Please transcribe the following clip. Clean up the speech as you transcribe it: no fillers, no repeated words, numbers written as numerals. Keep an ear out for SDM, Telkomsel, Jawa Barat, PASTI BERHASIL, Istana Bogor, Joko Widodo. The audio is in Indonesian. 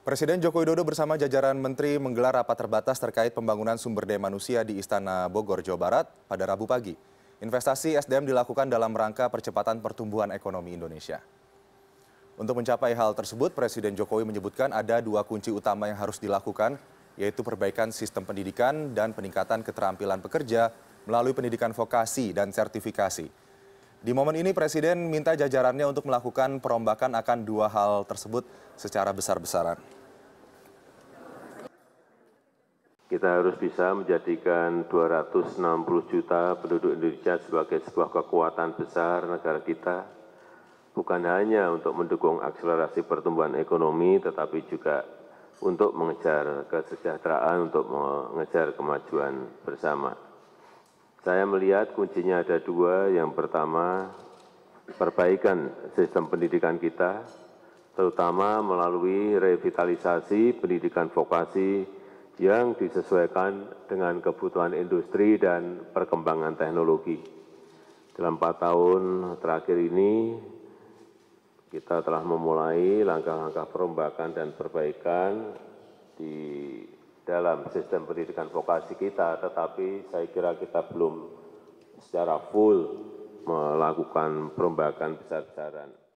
Presiden Joko Widodo bersama jajaran menteri menggelar rapat terbatas terkait pembangunan sumber daya manusia di Istana Bogor, Jawa Barat pada Rabu pagi. Investasi SDM dilakukan dalam rangka percepatan pertumbuhan ekonomi Indonesia. Untuk mencapai hal tersebut, Presiden Jokowi menyebutkan ada dua kunci utama yang harus dilakukan, yaitu perbaikan sistem pendidikan dan peningkatan keterampilan pekerja melalui pendidikan vokasi dan sertifikasi. Di momen ini, Presiden minta jajarannya untuk melakukan perombakan akan dua hal tersebut secara besar-besaran. Kita harus bisa menjadikan 260 juta penduduk Indonesia sebagai sebuah kekuatan besar negara kita, bukan hanya untuk mendukung akselerasi pertumbuhan ekonomi, tetapi juga untuk mengejar kesejahteraan, untuk mengejar kemajuan bersama. Saya melihat kuncinya ada dua, yang pertama perbaikan sistem pendidikan kita, terutama melalui revitalisasi pendidikan vokasi, yang disesuaikan dengan kebutuhan industri dan perkembangan teknologi. Dalam 4 tahun terakhir ini, kita telah memulai langkah-langkah perombakan dan perbaikan di dalam sistem pendidikan vokasi kita, tetapi saya kira kita belum secara full melakukan perombakan besar-besaran.